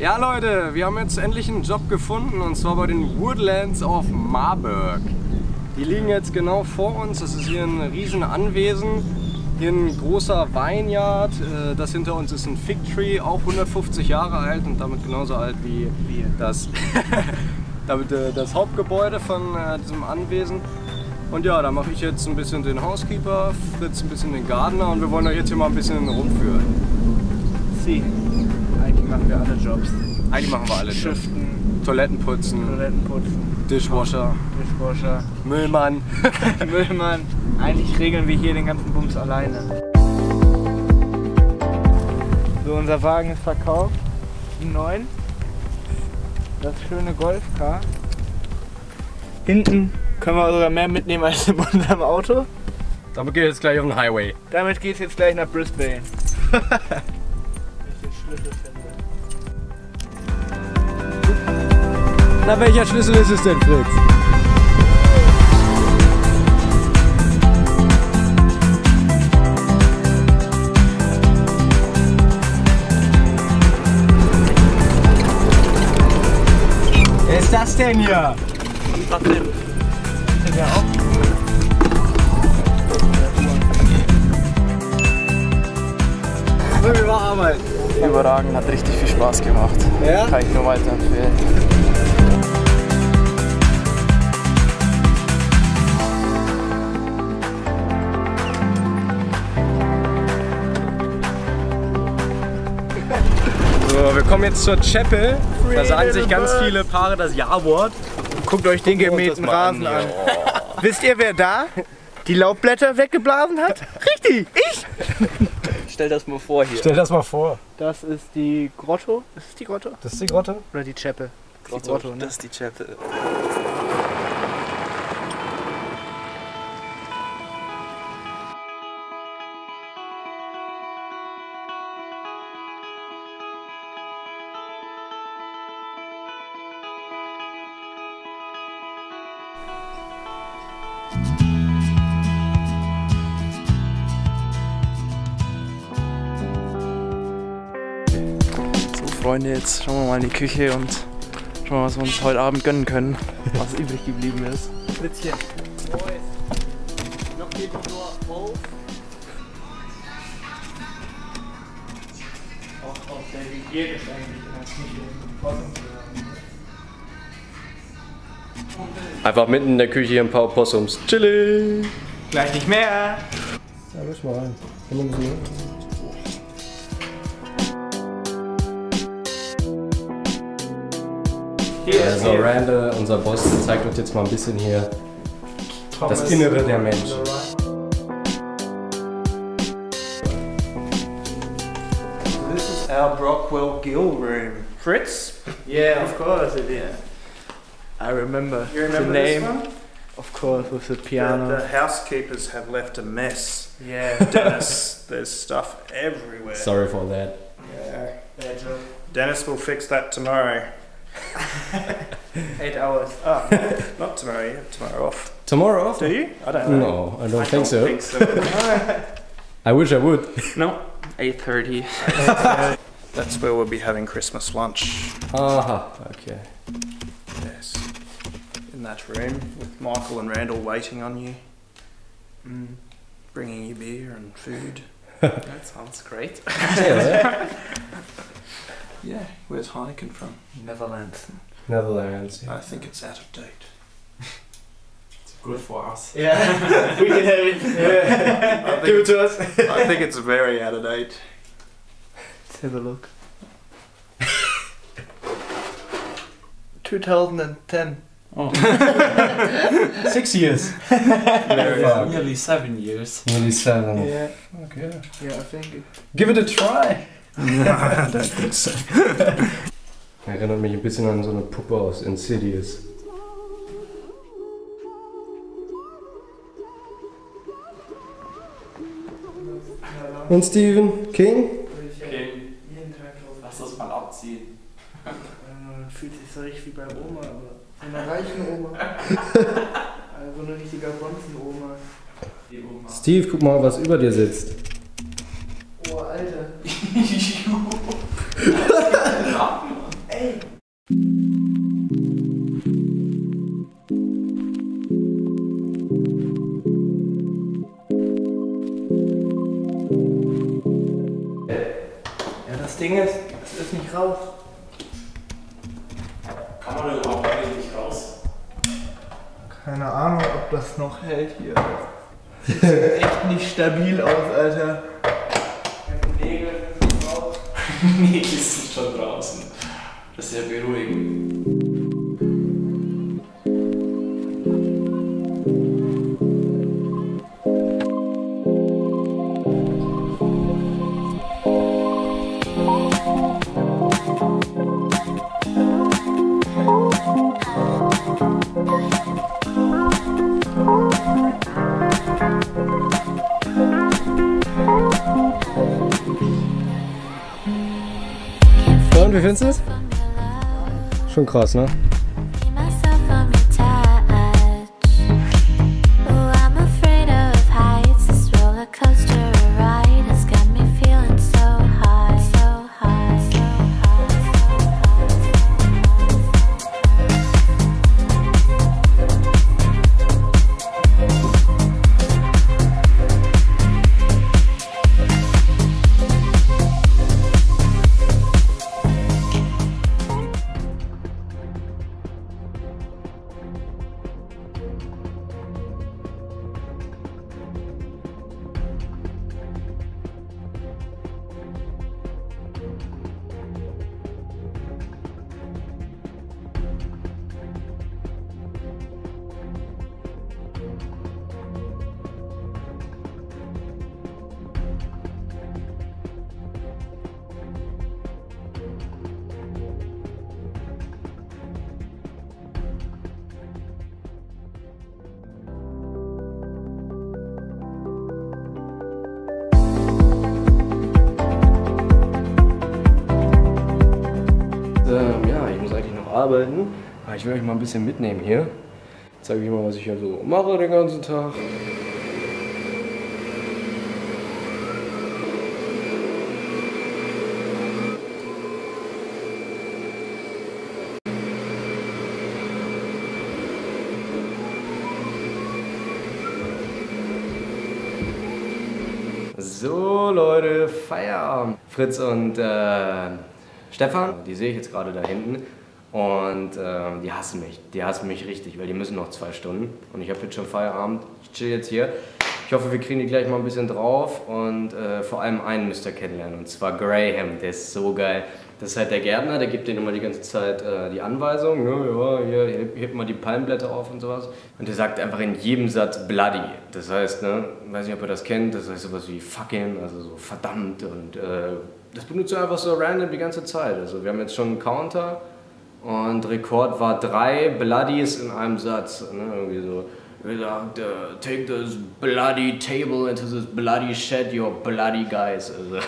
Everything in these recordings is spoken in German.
Ja Leute, wir haben jetzt endlich einen Job gefunden und zwar bei den Woodlands of Marburg. Die liegen jetzt genau vor uns, das ist hier ein riesen Anwesen, hier ein großer Vineyard, das hinter uns ist ein Fig Tree, auch 150 Jahre alt und damit genauso alt wie das Hauptgebäude von diesem Anwesen. Und ja, da mache ich jetzt ein bisschen den Housekeeper, Fritz ein bisschen den Gardener und wir wollen euch jetzt hier mal ein bisschen rumführen. Sie, eigentlich machen wir alle Jobs. Eigentlich machen wir alle Jobs. Schiften, Toiletten putzen, Dishwasher, Müllmann. Eigentlich regeln wir hier den ganzen Bums alleine. So, unser Wagen ist verkauft. Einen neuen. Das schöne Golfcar. Hinten können wir sogar mehr mitnehmen als in unserem Auto. Damit geht es jetzt gleich auf den Highway. Damit geht es jetzt gleich nach Brisbane. Na, welcher Schlüssel ist es denn, Fritz? Wer ist das denn hier? Was denn? Ist der auch? Wir waren arbeiten. Überragend, hat richtig viel Spaß gemacht. Ja? Kann ich nur weiterempfehlen. So, wir kommen jetzt zur Chapel, da sagen sich ganz viele Paare das Ja-Wort. Guckt euch den gemähten Rasen an. Oh. Wisst ihr, wer da die Laubblätter weggeblasen hat? Richtig, ich! Stell das mal vor hier. Stell das mal vor. Das ist die Grotto. Ist das die Grotto? Das ist die Grotto? Oder die Chapel? Das Grotto, ne? Das ist die Chapel. Freunde, jetzt schauen wir mal in die Küche und schauen mal, was wir uns heute Abend gönnen können, was übrig geblieben ist. Fritzchen. Noch geht es nur auf. Auch auf der Hygiene ist eigentlich. Einfach mitten in der Küche ein paar Opossums. Chilling! Gleich nicht mehr! Ja, lass mal rein. Also Randall, unser Boss, zeigt uns jetzt mal ein bisschen hier das Innere der Menschen. This is our Brockwell Gill room. Fritz? Yeah, of course it is. I remember. You remember the name? This one? Of course, with the piano. The housekeepers have left a mess. Yeah. Dennis, there's stuff everywhere. Sorry for that. Yeah. Dennis will fix that tomorrow. 8 hours. Oh, not tomorrow. You have tomorrow off. Tomorrow off? Do you? I don't know. No, I don't think so. I wish I would. No, 8:30. That's where we'll be having Christmas lunch. Aha, okay. Yes. In that room with Michael and Randall waiting on you. Mm. Bringing you beer and food. That sounds great. Yeah. Yeah, where's Heineken from? Netherlands. Netherlands, yeah. I think it's out of date. It's good for us. Yeah, we can have it. Yeah. Give it to us. I think it's very out of date. Let's have a look. 2010. Oh. 6 years. Nearly 7 years. Nearly 7. Yeah. Okay. Yeah, I think it... Give it a try. Nein, das ist so. Erinnert mich ein bisschen an so eine Puppe aus Insidious. Und Stephen King? King. Lass das mal abziehen. Fühlt sich so richtig wie bei Oma, aber einer reichen Oma. Also eine richtige Bonzen-Oma. Steve, guck mal, was über dir sitzt. Oh, Alter. Ding ist, es ist nicht raus. Kann man da überhaupt nicht raus? Keine Ahnung, ob das noch hält hier. Sieht echt nicht stabil aus, Alter. Mit dem Nägel ist es raus. Nägel sind schon draußen. Das ist ja beruhigend. Und wie findest du es? Schon krass, ne? Arbeiten. Ich will euch mal ein bisschen mitnehmen hier. Ich zeige euch mal, was ich hier so mache den ganzen Tag. So Leute, Feierabend! Fritz und Stefan, die sehe ich jetzt gerade da hinten. Und die hassen mich richtig, weil die müssen noch 2 Stunden. Und ich habe jetzt schon Feierabend, ich chill jetzt hier. Ich hoffe, wir kriegen die gleich mal ein bisschen drauf. Und vor allem einen müsst ihr kennenlernen, und zwar Graham, der ist so geil. Das ist halt der Gärtner, der gibt denen immer die ganze Zeit die Anweisung. Ja, hier, hebt mal die Palmblätter auf und sowas. Und der sagt einfach in jedem Satz bloody. Das heißt, ne, weiß nicht, ob ihr das kennt, das heißt sowas wie fucking, also so verdammt. Und das benutzt er einfach so random die ganze Zeit. Also wir haben jetzt schon einen Counter. Und Rekord war 3 Bloodies in einem Satz, ne? Irgendwie so. Er sagt, take this bloody table into this bloody shed, your bloody guys. Also,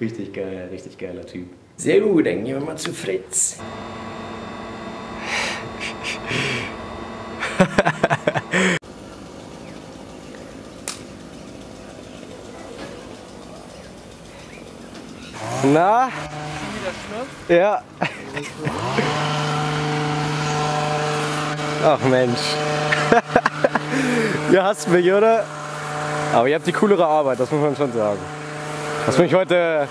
richtig geil, richtig geiler Typ. Sehr gut, dann gehen wir mal zu Fritz. Na? Ja. Ach Mensch. Ihr hasst mich, oder? Aber ihr habt die coolere Arbeit, das muss man schon sagen. Hast du mich heute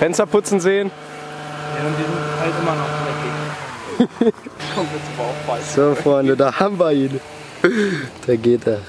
Fenster putzen sehen? Ja, und die sind halt immer noch dreckig. Kommt jetzt mal auf. So Freunde, da haben wir ihn. Da geht er.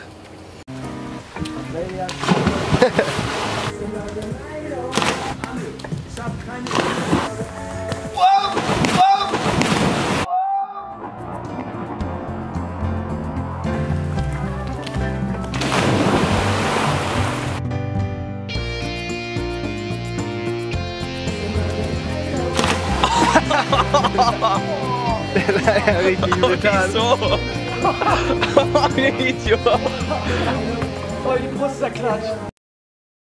Richtig getan. Oh, wieso? Oh, Idiot. Voll die Brust zerklatscht.